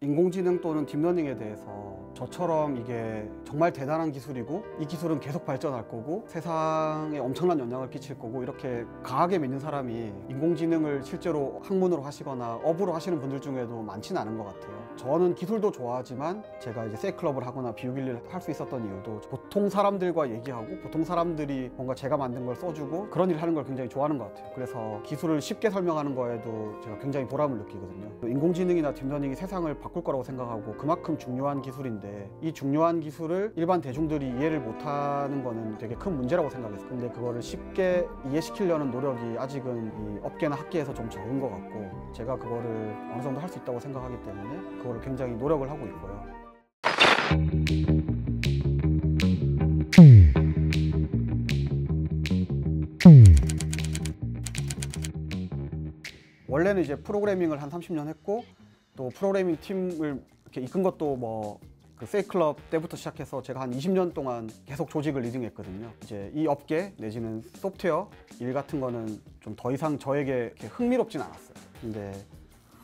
인공지능 또는 딥러닝에 대해서 저처럼 이게 정말 대단한 기술이고 이 기술은 계속 발전할 거고 세상에 엄청난 영향을 끼칠 거고 이렇게 강하게 믿는 사람이 인공지능을 실제로 학문으로 하시거나 업으로 하시는 분들 중에도 많지는 않은 것 같아요. 저는 기술도 좋아하지만 제가 이제 세이클럽을 하거나 비유길리를 할 수 있었던 이유도 보통 사람들과 얘기하고 보통 사람들이 뭔가 제가 만든 걸 써주고 그런 일을 하는 걸 굉장히 좋아하는 것 같아요. 그래서 기술을 쉽게 설명하는 거에도 제가 굉장히 보람을 느끼거든요. 인공지능이나 딥러닝이 세상을 바꿀 거라고 생각하고 그만큼 중요한 기술인데 이 중요한 기술을 일반 대중들이 이해를 못하는 거는 되게 큰 문제라고 생각했어요. 근데 그거를 쉽게 이해시키려는 노력이 아직은 이 업계나 학계에서 좀 적은 것 같고 제가 그거를 어느 정도 할 수 있다고 생각하기 때문에 그거를 굉장히 노력을 하고 있고요. 원래는 이제 프로그래밍을 한 30년 했고 또 프로그래밍 팀을 이렇게 이끈 것도 그 세이클럽 때부터 시작해서 제가 한 20년 동안 계속 조직을 리딩했거든요. 이제 이 업계 내지는 소프트웨어 일 같은 거는 좀 더 이상 저에게 흥미롭진 않았어요. 근데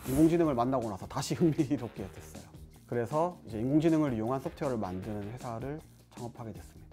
인공지능을 만나고 나서 다시 흥미롭게 됐어요. 그래서 이제 인공지능을 이용한 소프트웨어를 만드는 회사를 창업하게 됐습니다.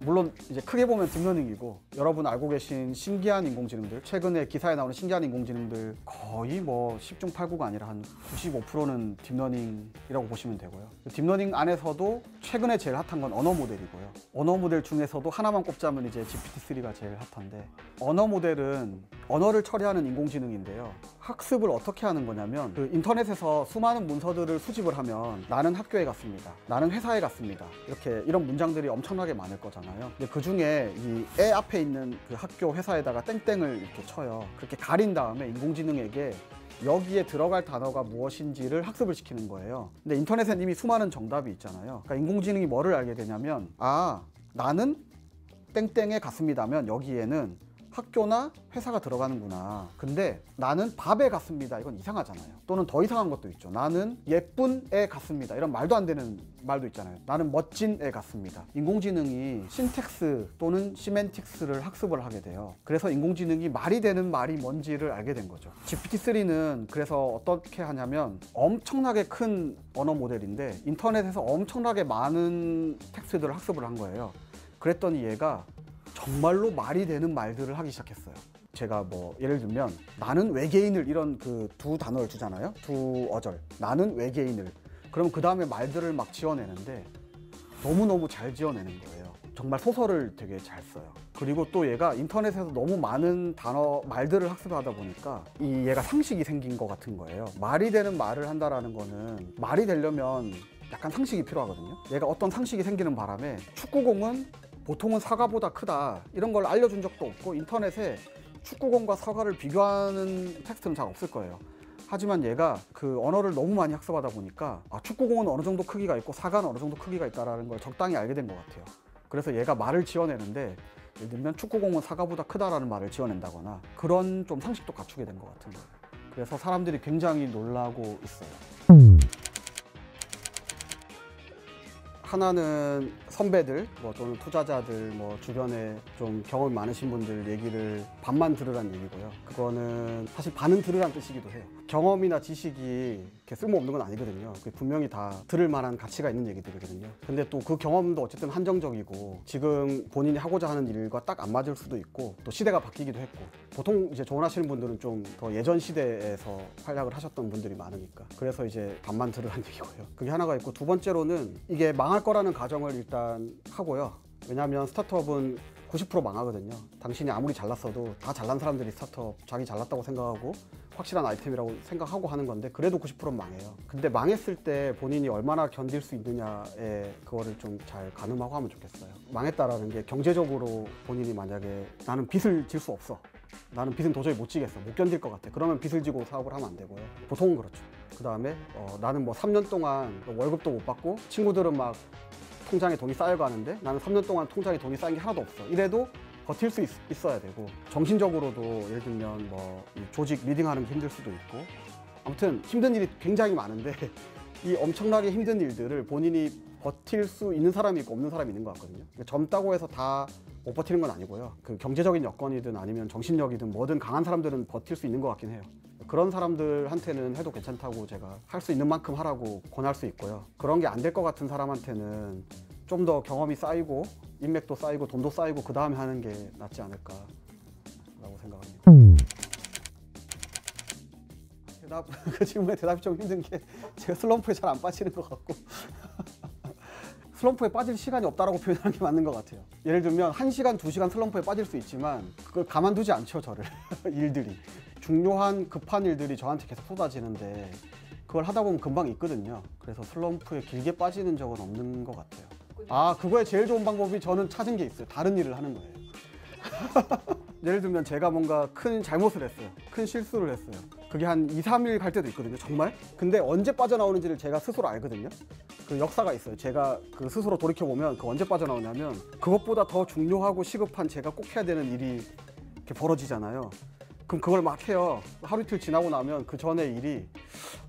물론 이제 크게 보면 딥러닝이고 여러분 알고 계신 신기한 인공지능들 최근에 기사에 나오는 신기한 인공지능들 거의 10중 8구가 아니라 한 95%는 딥러닝이라고 보시면 되고요. 딥러닝 안에서도 최근에 제일 핫한 건 언어 모델이고요. 언어 모델 중에서도 하나만 꼽자면 이제 GPT-3가 제일 핫한데 언어 모델은 언어를 처리하는 인공지능인데요. 학습을 어떻게 하는 거냐면 그 인터넷에서 수많은 문서들을 수집을 하면 나는 학교에 갔습니다. 나는 회사에 갔습니다. 이렇게 이런 문장들이 엄청나게 많을 거잖아요. 근데 그중에 이 애 앞에 있는 그 학교 회사에다가 땡땡을 이렇게 쳐요. 그렇게 가린 다음에 인공지능에게 여기에 들어갈 단어가 무엇인지를 학습을 시키는 거예요. 근데 인터넷엔 이미 수많은 정답이 있잖아요. 그러니까 인공지능이 뭐를 알게 되냐면 아, 나는 땡땡에 갔습니다면 여기에는 학교나 회사가 들어가는구나. 근데 나는 밥에 갔습니다. 이건 이상하잖아요. 또는 더 이상한 것도 있죠. 나는 예쁜 애 같습니다. 이런 말도 안 되는 말도 있잖아요. 나는 멋진 애 같습니다. 인공지능이 신텍스 또는 시멘틱스를 학습을 하게 돼요. 그래서 인공지능이 말이 되는 말이 뭔지를 알게 된 거죠. GPT-3는 그래서 어떻게 하냐면 엄청나게 큰 언어 모델인데 인터넷에서 엄청나게 많은 텍스트들을 학습을 한 거예요. 그랬더니 얘가 정말로 말이 되는 말들을 하기 시작했어요. 제가 예를 들면 나는 외계인을 이런 그 두 단어를 주잖아요. 두 어절. 나는 외계인을. 그럼 그 다음에 말들을 막 지어내는데 너무너무 잘 지어내는 거예요. 정말 소설을 되게 잘 써요. 그리고 또 얘가 인터넷에서 너무 많은 단어, 말들을 학습하다 보니까 이 얘가 상식이 생긴 것 같은 거예요. 말이 되는 말을 한다라는 거는 말이 되려면 약간 상식이 필요하거든요. 얘가 어떤 상식이 생기는 바람에 축구공은 보통은 사과보다 크다 이런 걸 알려준 적도 없고 인터넷에 축구공과 사과를 비교하는 텍스트는 잘 없을 거예요. 하지만 얘가 그 언어를 너무 많이 학습하다 보니까 아, 축구공은 어느 정도 크기가 있고 사과는 어느 정도 크기가 있다는 걸 적당히 알게 된 것 같아요. 그래서 얘가 말을 지어내는데 예를 들면 축구공은 사과보다 크다라는 말을 지어낸다거나 그런 좀 상식도 갖추게 된 것 같은 거예요. 그래서 사람들이 굉장히 놀라고 있어요. 하나는 선배들, 또는 투자자들, 주변에 좀 경험이 많으신 분들 얘기를 반만 들으란 얘기고요. 그거는 사실 반은 들으란 뜻이기도 해요. 경험이나 지식이 이렇게 쓸모없는 건 아니거든요. 분명히 다 들을 만한 가치가 있는 얘기들이거든요. 근데 또 그 경험도 어쨌든 한정적이고 지금 본인이 하고자 하는 일과 딱 안 맞을 수도 있고 또 시대가 바뀌기도 했고 보통 이제 조언하시는 분들은 좀 더 예전 시대에서 활약을 하셨던 분들이 많으니까 그래서 이제 반만 들으란 얘기고요. 그게 하나가 있고 두 번째로는 이게 망할 거라는 가정을 일단 하고요. 왜냐하면 스타트업은 90% 망하거든요. 당신이 아무리 잘났어도 다 잘난 사람들이 스타트업 자기 잘났다고 생각하고 확실한 아이템이라고 생각하고 하는 건데 그래도 90%는 망해요. 근데 망했을 때 본인이 얼마나 견딜 수 있느냐에 그거를 좀 잘 가늠하고 하면 좋겠어요. 망했다라는 게 경제적으로 본인이 만약에 나는 빚을 질 수 없어. 나는 빚은 도저히 못 지겠어. 못 견딜 것 같아. 그러면 빚을 지고 사업을 하면 안 되고요. 보통은 그렇죠. 그 다음에 나는 3년 동안 월급도 못 받고 친구들은 막 통장에 돈이 쌓여가는데 나는 3년 동안 통장에 돈이 쌓인 게 하나도 없어. 이래도 버틸 수 있어야 되고 정신적으로도 예를 들면 조직 리딩하는 게 힘들 수도 있고 아무튼 힘든 일이 굉장히 많은데 이 엄청나게 힘든 일들을 본인이 버틸 수 있는 사람이 있고 없는 사람이 있는 것 같거든요. 젊다고 해서 다 못 버티는 건 아니고요. 그 경제적인 여건이든 아니면 정신력이든 뭐든 강한 사람들은 버틸 수 있는 것 같긴 해요. 그런 사람들한테는 해도 괜찮다고 제가 할 수 있는 만큼 하라고 권할 수 있고요. 그런 게 안 될 것 같은 사람한테는 좀 더 경험이 쌓이고 인맥도 쌓이고 돈도 쌓이고 그 다음에 하는 게 낫지 않을까라고 생각합니다. 그 질문에 대답이 좀 힘든 게 제가 슬럼프에 잘 안 빠지는 것 같고 슬럼프에 빠질 시간이 없다라고 표현하는 게 맞는 것 같아요. 예를 들면 1시간, 2시간 슬럼프에 빠질 수 있지만 그걸 가만두지 않죠, 저를. 일들이. 중요한 급한 일들이 저한테 계속 쏟아지는데 그걸 하다 보면 금방 있거든요. 그래서 슬럼프에 길게 빠지는 적은 없는 것 같아요. 아, 그거에 제일 좋은 방법이 저는 찾은 게 있어요. 다른 일을 하는 거예요. 예를 들면 제가 뭔가 큰 잘못을 했어요. 큰 실수를 했어요. 그게 한 2, 3일 갈 때도 있거든요. 정말. 근데 언제 빠져나오는지를 제가 스스로 알거든요. 그 역사가 있어요. 제가 그 스스로 돌이켜보면 그 언제 빠져나오냐면 그것보다 더 중요하고 시급한 제가 꼭 해야 되는 일이 이렇게 벌어지잖아요. 그럼 그걸 막 해요. 하루 이틀 지나고 나면 그 전에 일이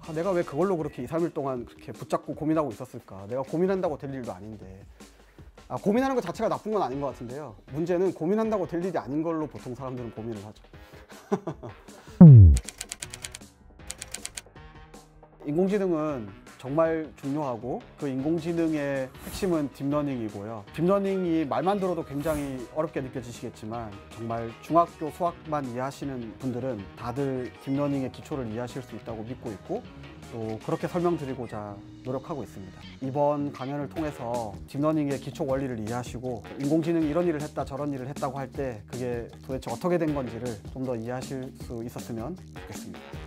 아, 내가 왜 그걸로 그렇게 2, 3일 동안 그렇게 붙잡고 고민하고 있었을까. 내가 고민한다고 될 일도 아닌데. 아, 고민하는 것 자체가 나쁜 건 아닌 것 같은데요. 문제는 고민한다고 될 일이 아닌 걸로 보통 사람들은 고민을 하죠. 인공지능은 정말 중요하고 그 인공지능의 핵심은 딥러닝이고요. 딥러닝이 말만 들어도 굉장히 어렵게 느껴지시겠지만 정말 중학교 수학만 이해하시는 분들은 다들 딥러닝의 기초를 이해하실 수 있다고 믿고 있고 또 그렇게 설명드리고자 노력하고 있습니다. 이번 강연을 통해서 딥러닝의 기초 원리를 이해하시고 인공지능이 이런 일을 했다 저런 일을 했다고 할 때 그게 도대체 어떻게 된 건지를 좀 더 이해하실 수 있었으면 좋겠습니다.